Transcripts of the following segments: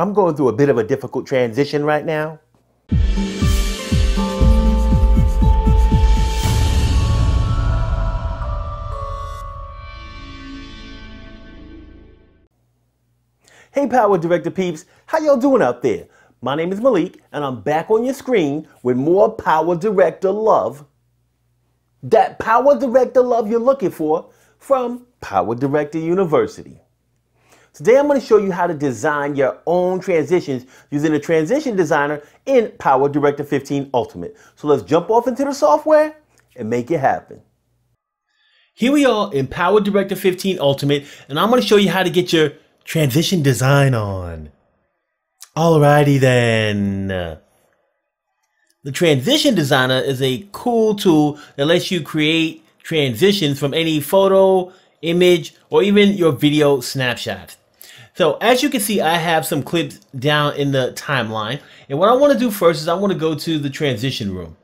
I'm going through a bit of a difficult transition right now. Hey PowerDirector peeps, how y'all doing out there? My name is Malik and I'm back on your screen with more PowerDirector love. That PowerDirector love you're looking for from PowerDirector University. Today I'm going to show you how to design your own transitions using the Transition Designer in PowerDirector 15 Ultimate. So let's jump off into the software and make it happen. Here we are in PowerDirector 15 Ultimate and I'm going to show you how to get your transition design on. Alrighty then. The Transition Designer is a cool tool that lets you create transitions from any photo, image, or even your video snapshot. So as you can see, I have some clips down in the timeline. And what I want to do first is I want to go to the transition room.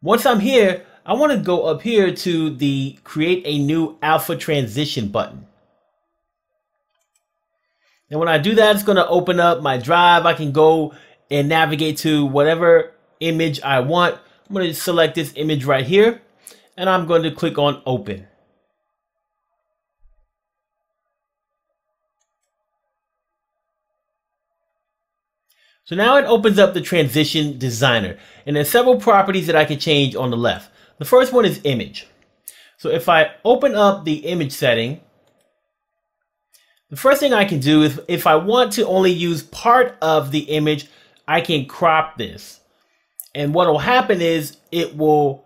Once I'm here, I want to go up here to the create a new alpha transition button. And when I do that, it's going to open up my drive. I can go and navigate to whatever image I want. I'm going to select this image right here and I'm going to click on open. So now it opens up the Transition Designer and there's several properties that I can change on the left. The first one is image. So if I open up the image setting, the first thing I can do is if I want to only use part of the image, I can crop this. And what will happen is it will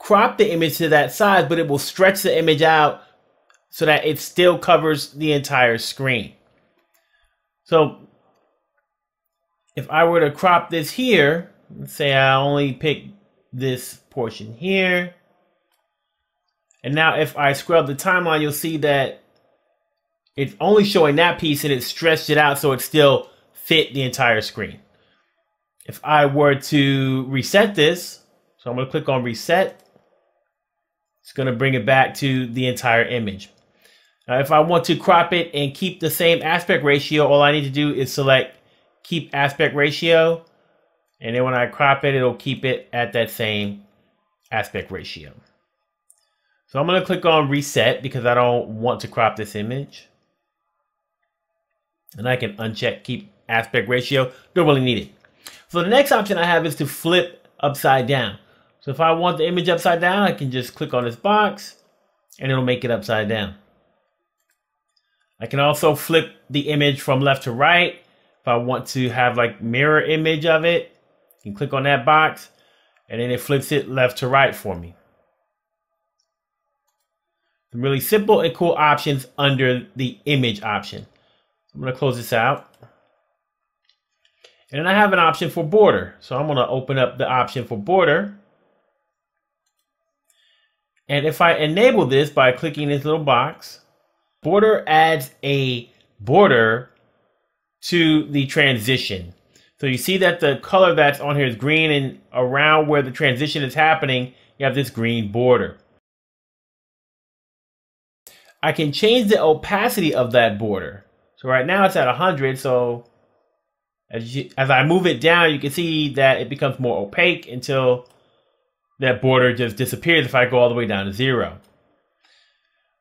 crop the image to that size, but it will stretch the image out so that it still covers the entire screen. So if I were to crop this here, let's say I only pick this portion here. And now if I scrub the timeline, you'll see that it's only showing that piece and it stretched it out so it still fit the entire screen. If I were to reset this, so I'm going to click on reset, it's going to bring it back to the entire image. Now if I want to crop it and keep the same aspect ratio, all I need to do is select keep aspect ratio. And then when I crop it, it'll keep it at that same aspect ratio. So I'm going to click on reset because I don't want to crop this image. And I can uncheck keep aspect ratio. Don't really need it. So the next option I have is to flip upside down. So if I want the image upside down, I can just click on this box and it'll make it upside down. I can also flip the image from left to right. If I want to have like mirror image of it, you can click on that box and then it flips it left to right for me. Some really simple and cool options under the image option. I'm going to close this out. And then I have an option for border. So I'm going to open up the option for border. And if I enable this by clicking this little box, border adds a border to the transition. So you see that the color that's on here is green, and around where the transition is happening, you have this green border. I can change the opacity of that border. So right now it's at 100. So as I move it down, you can see that it becomes more opaque until that border just disappears if I go all the way down to 0.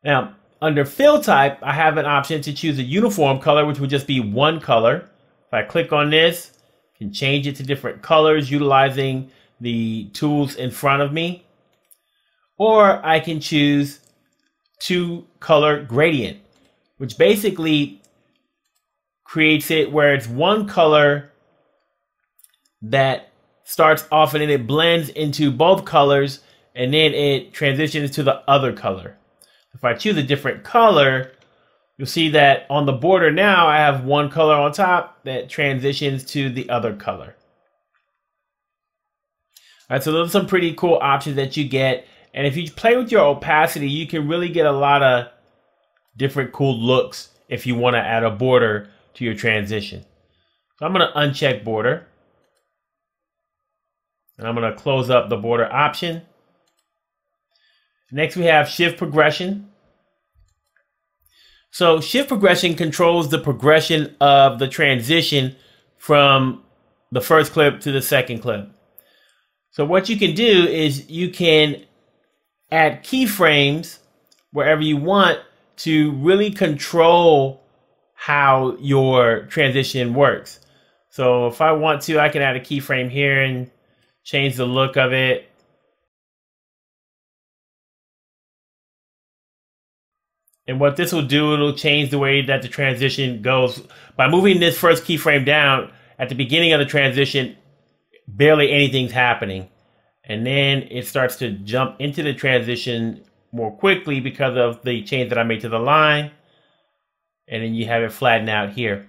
Now, under fill type, I have an option to choose a uniform color, which would just be one color. If I click on this, I can change it to different colors utilizing the tools in front of me. Or I can choose two color gradient, which basically creates it where it's one color that starts off and then it blends into both colors and then it transitions to the other color. If I choose a different color, you'll see that on the border now I have one color on top that transitions to the other color. All right, so those are some pretty cool options that you get. And if you play with your opacity, you can really get a lot of different cool looks if you want to add a border to your transition. So I'm going to uncheck border. And I'm going to close up the border option. Next we have shift progression. So shift progression controls the progression of the transition from the first clip to the second clip. So what you can do is you can add keyframes wherever you want to really control how your transition works. So if I want to, I can add a keyframe here and change the look of it. And what this will do, it'll change the way that the transition goes. By moving this first keyframe down, at the beginning of the transition, barely anything's happening. And then it starts to jump into the transition more quickly because of the change that I made to the line. And then you have it flatten out here.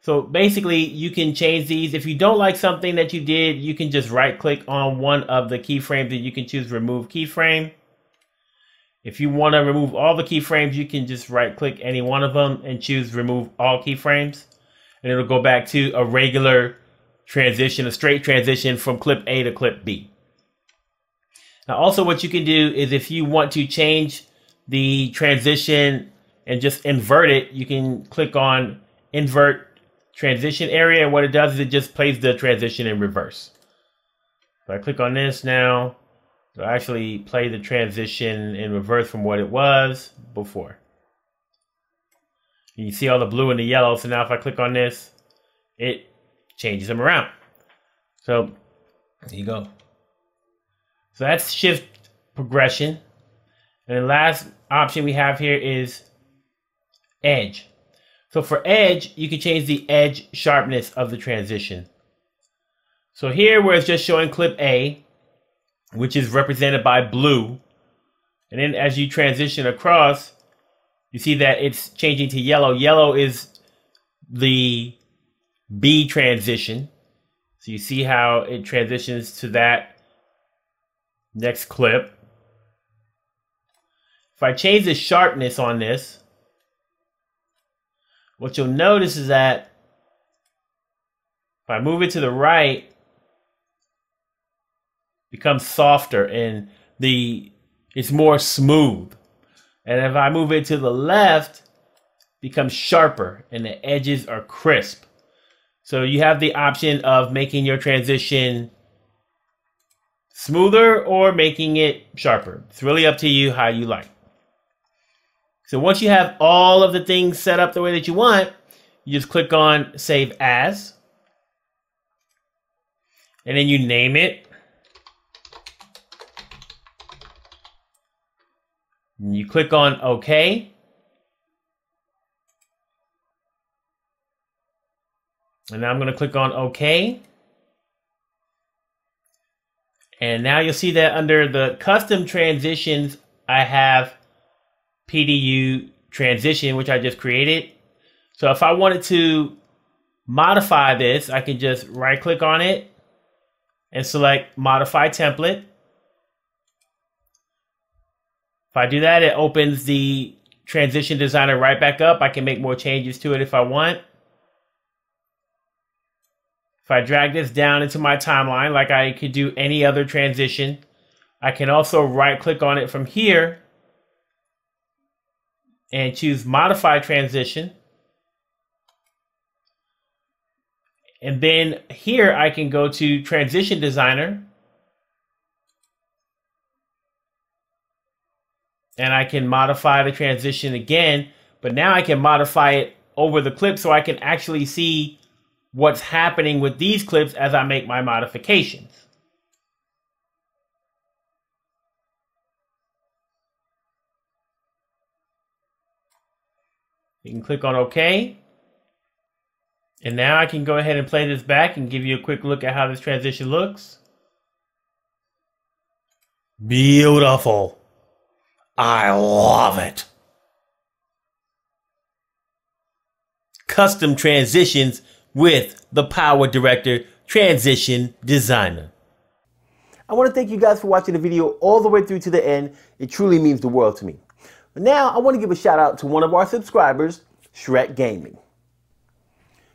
So basically, you can change these. If you don't like something that you did, you can just right-click on one of the keyframes and you can choose Remove Keyframe. If you want to remove all the keyframes, you can just right-click any one of them and choose Remove All Keyframes. And it'll go back to a regular transition, a straight transition from clip A to clip B. Now, also what you can do is if you want to change the transition and just invert it, you can click on Invert Transition Area. And what it does is it just plays the transition in reverse. So I click on this now. So I actually play the transition in reverse from what it was before. You see all the blue and the yellow. So now if I click on this, it changes them around. So there you go. So that's shift progression. And the last option we have here is edge. So for edge, you can change the edge sharpness of the transition. So here where it's just showing clip A, which is represented by blue. And then as you transition across, you see that it's changing to yellow. Yellow is the B transition. So you see how it transitions to that next clip. If I change the sharpness on this, what you'll notice is that if I move it to the right, it becomes softer and it's more smooth. And if I move it to the left, it becomes sharper and the edges are crisp. So you have the option of making your transition smoother or making it sharper. It's really up to you how you like. So once you have all of the things set up the way that you want, you just click on Save As. And then you name it. You click on OK. And now I'm going to click on OK. And now you'll see that under the custom transitions, I have PDU transition, which I just created. So if I wanted to modify this, I can just right click on it and select Modify Template. If I do that, it opens the Transition Designer right back up. I can make more changes to it if I want. If I drag this down into my timeline, like I could do any other transition, I can also right-click on it from here and choose Modify Transition. And then here I can go to Transition Designer. And I can modify the transition again, but now I can modify it over the clip so I can actually see what's happening with these clips as I make my modifications. You can click on OK. And now I can go ahead and play this back and give you a quick look at how this transition looks. Beautiful. I love it. Custom transitions with the PowerDirector Transition Designer. I want to thank you guys for watching the video all the way through to the end. It truly means the world to me. But now I want to give a shout out to one of our subscribers, Shrek Gaming.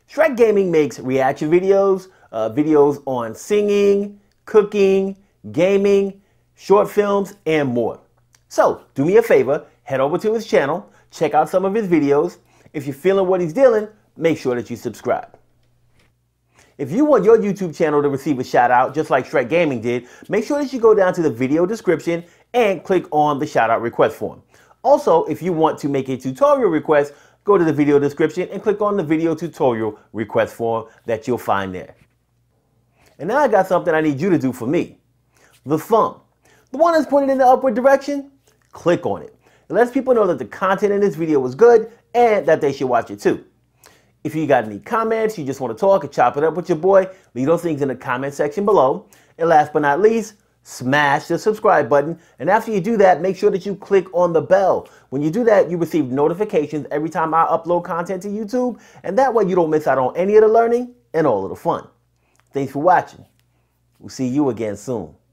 Shrek Gaming makes reaction videos, videos on singing, cooking, gaming, short films, and more. So do me a favor, head over to his channel, check out some of his videos. If you're feeling what he's dealing, make sure that you subscribe. If you want your YouTube channel to receive a shout out, just like Shrek Gaming did, make sure that you go down to the video description and click on the shout out request form. Also, if you want to make a tutorial request, go to the video description and click on the video tutorial request form that you'll find there. And now I got something I need you to do for me. The thumb, the one that's pointed in the upward direction, click on it. It lets people know that the content in this video was good and that they should watch it too. If you got any comments, you just want to talk and chop it up with your boy, leave those things in the comment section below. And last but not least, smash the subscribe button. And after you do that, make sure that you click on the bell. When you do that, you receive notifications every time I upload content to YouTube. And that way you don't miss out on any of the learning and all of the fun. Thanks for watching. We'll see you again soon.